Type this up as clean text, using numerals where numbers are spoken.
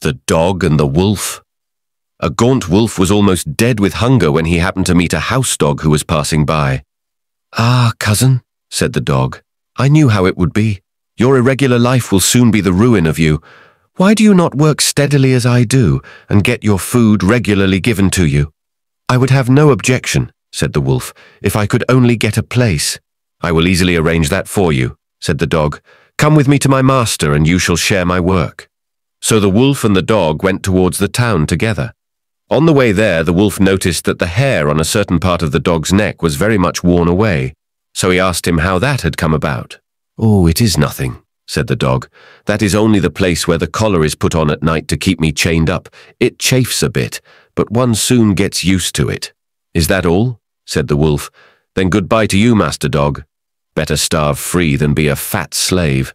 the dog and the wolf. A gaunt wolf was almost dead with hunger when he happened to meet a house dog who was passing by. "Ah, cousin," said the dog, "I knew how it would be. Your irregular life will soon be the ruin of you. Why do you not work steadily as I do and get your food regularly given to you?" "I would have no objection," said the wolf, "if I could only get a place." "I will easily arrange that for you," said the dog. "Come with me to my master and you shall share my work." So the wolf and the dog went towards the town together. On the way there, the wolf noticed that the hair on a certain part of the dog's neck was very much worn away, so he asked him how that had come about. "Oh, it is nothing," said the dog. "That is only the place where the collar is put on at night to keep me chained up. It chafes a bit, but one soon gets used to it." "Is that all?" said the wolf. "Then goodbye to you, Master Dog. Better starve free than be a fat slave."